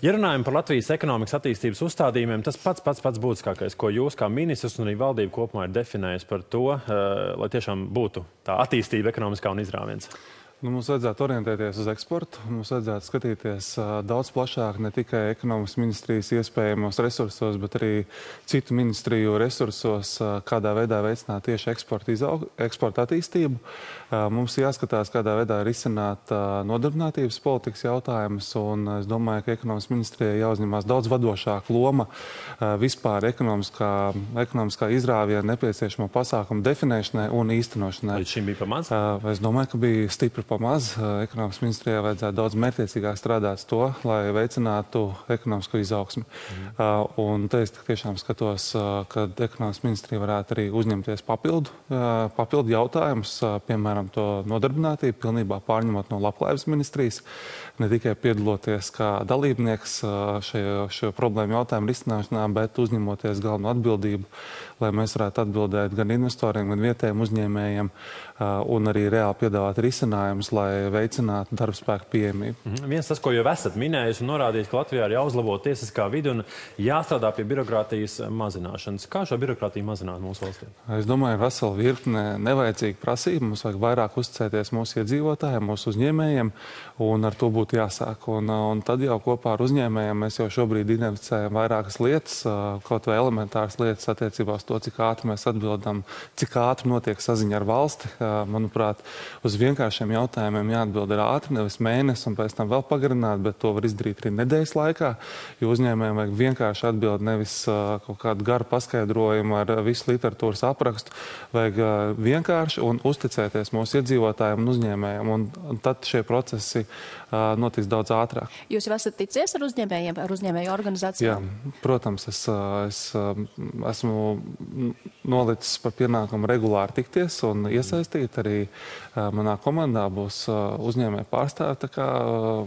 Ja runājam par Latvijas ekonomikas attīstības uzstādījumiem, tas pats būtiskākais, ko jūs kā ministrs un arī valdība kopumā ir definējis par to, lai tiešām būtu tā attīstība ekonomiskā un izrāviens? Nu, mums vajadzētu orientēties uz eksportu, mums vajadzētu skatīties daudz plašāk, ne tikai ekonomikas ministrijas iespējamos resursos, bet arī citu ministriju resursos, kādā veidā veicināt tieši eksporta attīstību. Mums jāskatās, kādā veidā risināt nodarbinātības politikas jautājumus, un es domāju, ka ekonomikas ministrijai jāuzņemās daudz vadošāka loma vispār ekonomiskā izrāviena nepieciešamo pasākumu definēšanai un īstenošanai. Līdz šim bija par maz? Es domāju, ka bija stipri pamaz. Ekonomikas ministrijai vajadzētu daudz mērķtiecīgāk strādāt to, lai veicinātu ekonomisko izaugsmi. Un te es tiešām skatos, ka ekonomikas ministrija varētu arī uzņemties papildu jautājumus, piemēram, to nodarbinātību, pilnībā pārņemot no Labklājības ministrijas, ne tikai piedaloties kā dalībnieks šo problēmu jautājumu risināšanā, bet uzņemoties galveno atbildību, lai mēs varētu atbildēt gan investoriem, gan vietējiem uzņēmējiem un arī reāli piedāvāt risinājumu, lai veicinātu darbspēku pieejamību. Viens tas, ko jau esat minējis un norādījis, ka Latvijā ir jāuzlabo tiesiskā vide un jāstrādā pie birokrātijas mazināšanas. Kā šo birokrātiju mazināt mūsu valstī? Es domāju, ka vesela virkne nevajadzīga prasība. Mums vajag vairāk uzticēties mūsu iedzīvotājiem, mūsu uzņēmējiem, un ar to būtu jāsāk. Un tad jau kopā ar uzņēmējiem mēs jau šobrīd identificējam vairākas lietas, kaut vai elementāras lietas attiecībā uz to, cik ātri mēs atbildam, cik ātri notiek saziņa ar valsti. Manuprāt, uz vienkārši šiem jautājumiem jāatbild ir ātri, nevis mēnesi un pēc tam vēl pagarināt, bet to var izdarīt arī nedēļas laikā, jo uzņēmējiem vajag vienkārši atbild, nevis kaut kādu garu paskaidrojumu ar visu literatūras aprakstu. Vajag vienkārši un uzticēties mūsu iedzīvotājiem un uzņēmējiem, un tad šie procesi notiks daudz ātrāk. Jūs jau esat ticies ar uzņēmējiem, ar uzņēmēju organizācijām? Jā, protams, es esmu nolicis par pienākumu regulāri tikties un iesaistīt arī manā komandā. Būs uzņēmēja pārstāvi,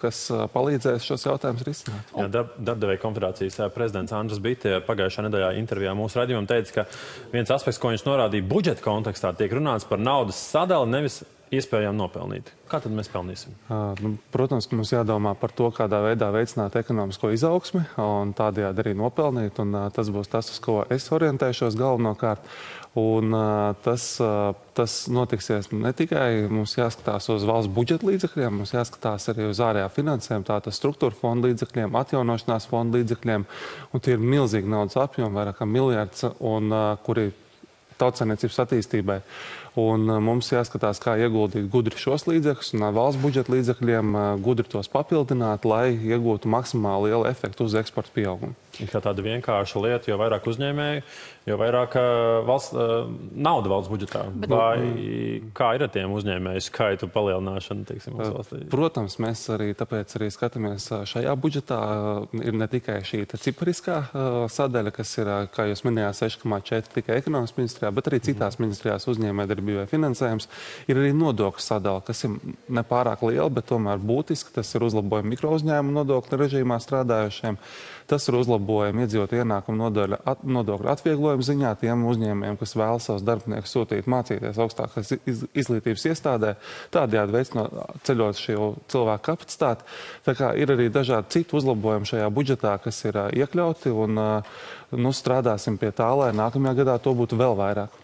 kas palīdzēs šos jautājumus risināt. Darbdevēja konfederācijas prezidents Andris Bītis pagājušā nedēļā intervijā mūsu raidījumam teica, ka viens aspekts, ko viņš norādīja budžeta kontekstā, tiek runāts par naudas sadali, nevis iespējām nopelnīt. Kā tad mēs pelnīsim? Protams, ka mums jādomā par to, kādā veidā veicināt ekonomisko izaugsmi un tādējādi arī nopelnīt, un tas būs tas, uz ko es orientēšos galvenokārt. Un tas notiksies ne tikai mums jāskatās uz valsts budžeta līdzekļiem, mums jāskatās arī uz ārējā finansēm, tātad struktūra fonda līdzekļiem, atjaunošanās fonda līdzekļiem, un tie ir milzīgi naudas apjomi, vairāk kā miljards, un kuri tautsainiecības attīstībai. Un mums jāskatās, kā ieguldīt gudri šos līdzekļus un valsts budžeta līdzekļiem gudri tos papildināt, lai iegūtu maksimāli lielu efektu uz eksporta pieaugumu. Kā tāda vienkārša lieta, jo vairāk uzņēmēju, jo vairāk nauda valsts budžetā. Vai kā ir ar tiem uzņēmēju skaitu palielināšanu, teiksim, mūsu valstī? Protams, mēs arī tāpēc arī skatāmies šajā budžetā. Ir ne tikai šī cipariskā sadaļa, kas ir, kā jūs minējāt, 6,4 tikai ekonomikas ministrijā, bet arī citās ministrijās uzņēmējdarbībā vai finansējums, ir arī nodokļu sadala, kas ir nepārāk liela, bet tomēr būtiski. Tas ir uzlabojumi mikrouzņēmumu nodokļu režīmā strādājušiem. Tas ir uzlabojumi iedzīvotāju ienākumu nodokļu atvieglojumu ziņā tiem uzņēmējiem, kas vēlas savus darbiniekus sūtīt mācīties augstākās izglītības iestādē, tādējādi veicinot ceļot šo cilvēku kapacitāti. Tā kā ir arī dažādi citi uzlabojumi šajā budžetā, kas ir iekļauti, un strādāsim pie tā, lai nākamajā gadā to būtu vēl vairāk.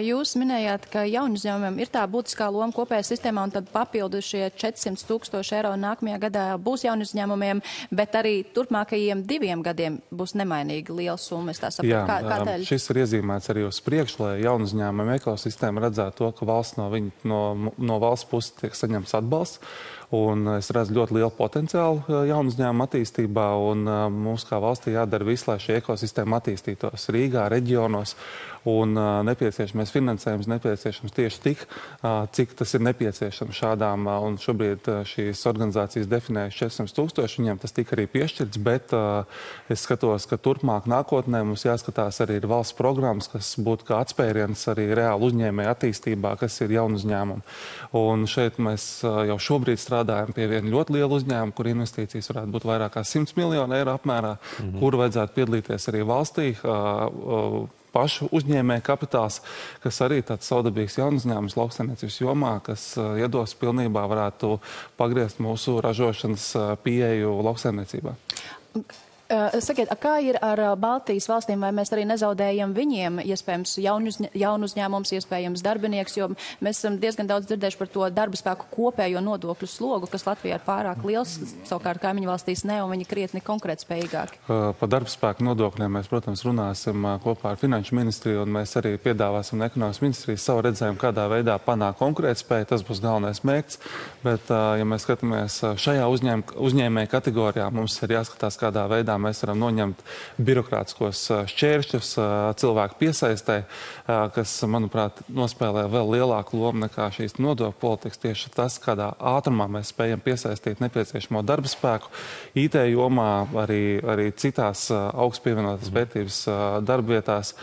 Jūs minējāt, ka jaunuzņēmumiem ir tā būtiskā loma kopējā sistēmā, un tad papildu šie 400 000 eiro nākamajā gadā būs jaunuzņēmumiem, bet arī turpmākajiem 2 gadiem būs nemainīgi liela summa. Jā, šis ir iezīmēts arī uz priekšu, lai jaunuzņēmumiem ekosistēma redzētu to, ka valsts no valsts puses tiek saņemts atbalsts. Un es redzu ļoti lielu potenciālu jaunuzņēmumu attīstībā, un mums kā valstī jādara viss, lai šī ekosistēma attīstītos Rīgā, reģionos, un nepieciešamais finansējums nepieciešams tieši tik, cik tas ir nepieciešams šādām, un šobrīd šīs organizācijas definējuši 400 000, viņiem tas tika arī piešķirts, bet es skatos, ka turpmāk nākotnē mums jāskatās arī ir valsts programmas, kas būtu kā atspēriens arī reāli uzņēmēju attīstībā, kas ir jaunuzņēmumi. Un šeit mēs jau šobrīd strādājam pie viena ļoti liela uzņēmuma, kur investīcijas varētu būt vairāk kā 100 miljonu eiro apmērā, kur vajadzētu piedalīties arī valstī pašu uzņēmēju kapitāls, kas arī tāds savdabīgs jaunuzņēmums lauksaimniecības jomā, kas iedos pilnībā varētu pagriezt mūsu ražošanas pieeju lauksaimniecībā. Sakiet, kā ir ar Baltijas valstīm, vai mēs arī nezaudējam viņiem, iespējams, jaunuzņēmums, iespējams, darbinieks, jo mēs esam diezgan daudz dzirdējuši par to darba spēku kopējo nodokļu slogu, kas Latvijā ir pārāk liels, savukārt kaimiņu valstīs ne, un viņi krietni konkrētspējīgāki. Par darba spēku nodokļiem mēs, protams, runāsim kopā ar Finanšu ministriju, un mēs arī piedāvāsim Ekonomikas ministrijas savu redzējumu, kādā veidā panākt konkrētspēju, tas būs galvenais mērķis, bet, ja mēs skatāmies šajā uzņēmēju kategorijā, mums ir jāskatās, kādā veidā mēs varam noņemt birokrātiskos šķēršļus cilvēku piesaistē, kas, manuprāt, nospēlē vēl lielāku lomu nekā šīs nodokļu politikas. Tieši tas, kādā ātrumā mēs spējam piesaistīt nepieciešamo darba spēku, IT jomā, arī citās augstpievienotās vērtības darbvietās,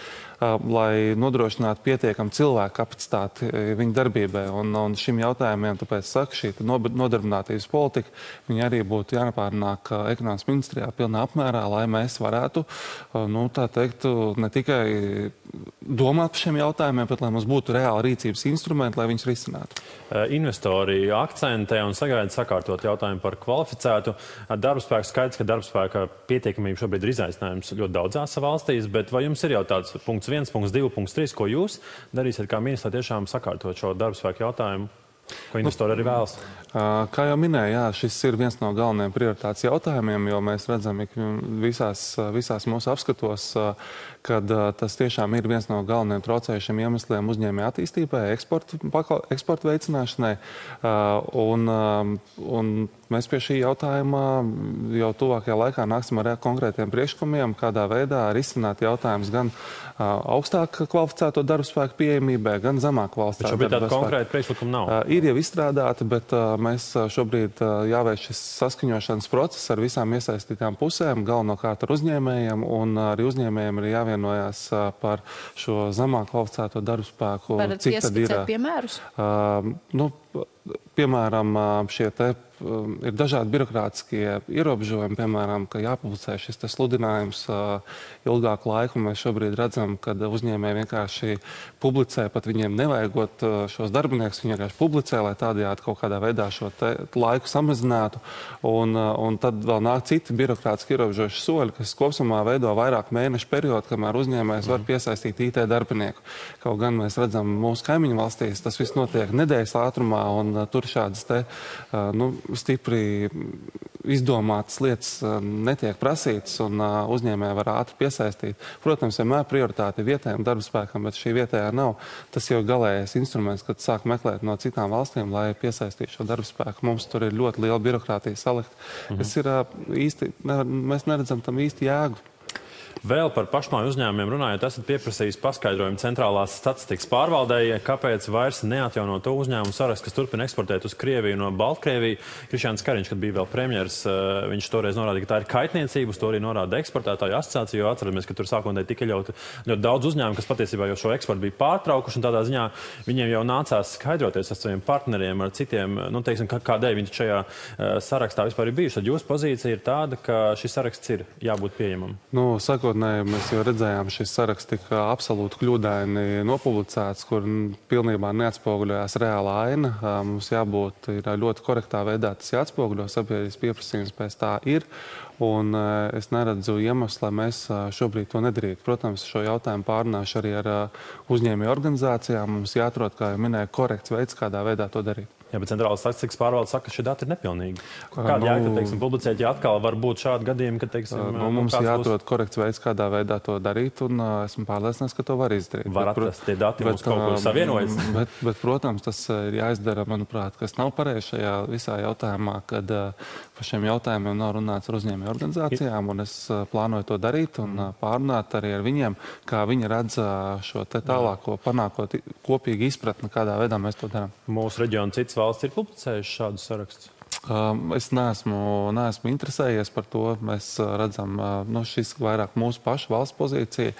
lai nodrošinātu pietiekamu cilvēku kapacitāti viņu darbībai. Un šim jautājumiem, tāpēc saka, šī nodarbinātības politika, viņa arī būtu jānapārnāk Ekonomikas ministrijā pilnā apmērā, lai mēs varētu, nu, tā teikt, ne tikai domāt par šiem jautājumiem, bet lai mums būtu reāli rīcības instrumenti, lai viņus risinātu. Investori akcentē un sagaida sakārtot jautājumu par kvalificētu darbspēku. Skaidrs, ka darbspēka pietiekamība šobrīd ir izaicinājums ļoti daudzās valstīs, bet vai jums ir jau tāds punkts 1, punkts 2, punkts 3, ko jūs darīsiet kā ministrs, lai tiešām sakārtot šo darbspēku jautājumu, ko investori arī vēlas? Kā jau minēju, jā, šis ir viens no galvenajiem prioritātes jautājumiem, jo mēs redzam visās mūsu apskatos, kad tas tiešām ir viens no galvenajiem traucējušiem iemesliem uzņēmēju attīstībai, eksporta veicināšanai. Un mēs pie šī jautājuma jau tuvākajā laikā nāksim ar konkrētiem priekšlikumiem, kādā veidā risināt jautājumus gan augstāk kvalificēto darbspēku pieejamībai, gan zemāk kvalificēto darbspēku. Bet šobrīd tāda konkrēta priekšlikuma nav. Ir jau izstrādāti, bet mēs šobrīd jāvērš šis saskaņošanas process ar visām iesaistītām pusēm, galvenokārt ar uzņēmējiem, un arī uzņēmējiem ir jāvienojās par šo zemāk kvalificēto darbu spēku. Varat ieskicēt piemērus? Nu, piemēram, šie te ir dažādi birokrātiskie ierobežojumi, piemēram, ka jāpublicē šis te sludinājums ilgāku laiku. Mēs šobrīd redzam, kad uzņēmēji vienkārši publicē, pat viņiem nevajagot šos darbiniekus, viņi vienkārši publicē, lai tādējādi kaut kādā veidā šo te laiku samazinātu. Un tad vēl nāk citi birokrātiski ierobežojuši soļi, kas kopsumā veido vairāk mēnešu periodu, kamēr uzņēmējs var piesaistīt IT darbinieku. Kaut gan mēs redzam mūsu kaimiņu valstīs, tas viss notiek nedēļas ātrumā, un tur šādas te, nu, stipri izdomātas lietas netiek prasītas, un uzņēmēji var ātri piesaistīt. Protams, vienmēr prioritāte ir vietējiem darbspēkam, bet šī vietējā nav. Tas jau galējais instruments, kad sāk meklēt no citām valstīm, lai piesaistītu šo darbspēku. Mums tur ir ļoti liela birokrātija salikta. Tas ir īsti, mēs neredzam tam īsti jēgu. Vēl par pašmāju uzņēmumiem runājot, esat pieprasījis paskaidrojumu centrālās statistikas pārvaldēji, kāpēc vairs neatjauno to uzņēmumu sarakstu, kas turpina eksportēt uz Krieviju no Baltkrieviju. Krišāns Kariņš, kad bija vēl premjers, viņš toreiz norādīja, ka tā ir kaitniecība, uz to arī norāda eksportētāju asociācija, jo atceramies, ka tur sākotnēji tika ļoti daudz uzņēmumu, kas patiesībā jau šo eksportu bija pārtraukuši, un tādā ziņā viņiem jau nācās skaidroties ar saviem partneriem, ar citiem, nu, teiksim, kādēļ viņi šajā sarakstā vispār ir bijuši. Tad jūsu pozīcija ir tāda, ka šis saraksts ir jābūt pieejamam. Nu, mēs jau redzējām, šis saraksts tika absolūti kļūdaini nopublicēts, kur pilnībā neatspoguļojās reāla aina. Mums jābūt ļoti korektā veidā tas jāatspoguļo, sabiedrības pieprasījums pēc tā ir. Un es neredzu iemeslu, lai mēs šobrīd to nedarītu. Protams, šo jautājumu pārunāšu arī ar uzņēmēju organizācijām. Mums jāatrod, kā jau minēju, korekts veids, kādā veidā to darīt. Jā, bet centrālās statistikas pārvaldes saka, ka šie dati ir nepilnīgi. Kāda jēga, teiksim, publicēt, ja atkal var būt šādi gadījumi, ka, teiksim, mums jāatrod korekts veids, kādā veidā to darīt, un esmu pārliecināts, ka to var izdarīt. Var atrast tie dati, mums kaut kur savienojas. Bet, protams, tas ir jāizdara, manuprāt, kas nav pareizi šajā visā jautājumā, kad par šiem jautājumiem nav runāts ar uzņēmējiem organizācijām, un es plānoju to darīt un pārunāt arī ar viņiem, kā viņi redz šo te tālāko panākot kopīgi izpratni, kādā veidā mēs to darām. Mūsu reģiona citas valsts ir publicējuši šādu sarakstu? Es neesmu interesējies par to. Mēs redzam, nu, šis vairāk mūsu pašu valsts pozīcija,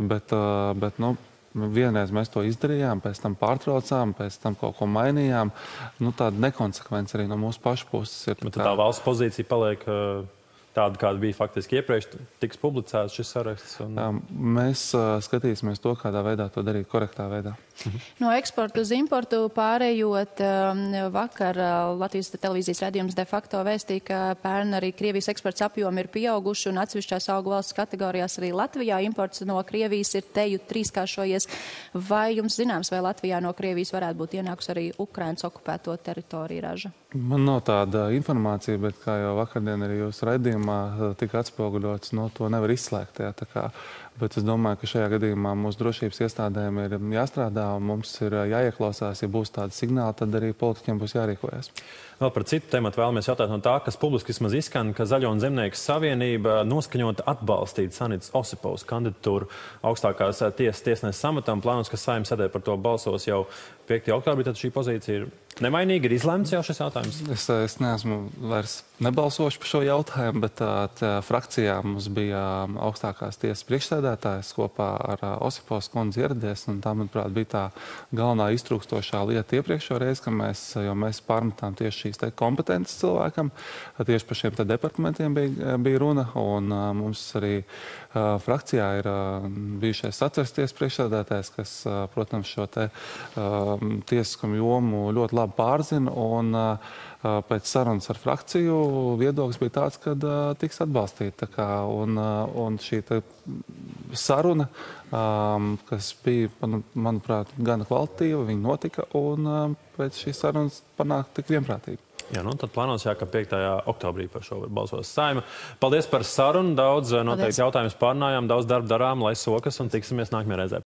bet nu, vienreiz mēs to izdarījām, pēc tam pārtraucām, pēc tam kaut ko mainījām. Nu, tāda nekonsekvence arī no mūsu pašu puses ir. Bet tā valsts pozīcija paliek tāda, kāda bija faktiski iepriekš, tiks publicēts šis saraksts? Un... Mēs skatīsimies to, kādā veidā to darīt, korektā veidā. No eksporta uz importu pārējot, vakar Latvijas televīzijas redzījums de facto vēstīja, ka pērn arī Krievijas eksports apjomi ir pieauguši un atsevišķās augu valsts kategorijās arī Latvijā. Imports no Krievijas ir teju trīskāršojies. Vai jums zināms, vai Latvijā no Krievijas varētu būt ienākus arī Ukrainas okupēto teritoriju raža? Man nav tāda informācija, bet kā jau vakardien arī jūsu redzījumā tika atspoguļots, no to nevar izslēgt. Jā, tā kā, bet es domāju, ka šajā gadījumā mūsu drošības iestādēm ir jāstrādā un mums ir jāieklausās, ja būs tāda signāla, tad arī politiķiem būs jārīkojas. Vēl par citu tematu vēlamies jautāt no tā, kas publiski vismaz izskan, ka Zaļo un Zemnieku savienība noskaņota atbalstīt Sanitas Osipovas kandidatūru augstākās tiesas tiesnesa amatam. Plānos, ka Saeimas sēdē par to balsos jau 5. oktobrī, tad šī pozīcija ir... Nemainīgi ir izlemts jau šis jautājums? Es neesmu vairs nebalsošu par šo jautājumu, bet frakcijā mums bija augstākās tiesas priekšsēdētājs kopā ar Osipovas kundzi ieradies, un tā, manuprāt, bija tā galvenā iztrūkstošā lieta iepriekšo reizi, ka mēs pārmetām tieši šīs te kompetences cilvēkam, tieši par šiem te departamentiem bija runa, un mums arī frakcijā ir bijušais satveres tiesas priekšsēdētājs, kas, protams, šo te tiesiskumu jomu ļoti labi pārzina, un pēc sarunas ar frakciju viedoklis bija tāds, ka tiks atbalstīta. Un šī saruna, kas bija, manuprāt, gana kvalitīva, viņa notika, un pēc šīs sarunas panāk tik vienprātība. Jā, nu, tad plānos, ka 5. oktobrī par šo balsos Saeima. Paldies par sarunu, daudz noteikti jautājumus pārnājām, daudz darba darām, lai sokas, un tiksimies nākamajā reizē.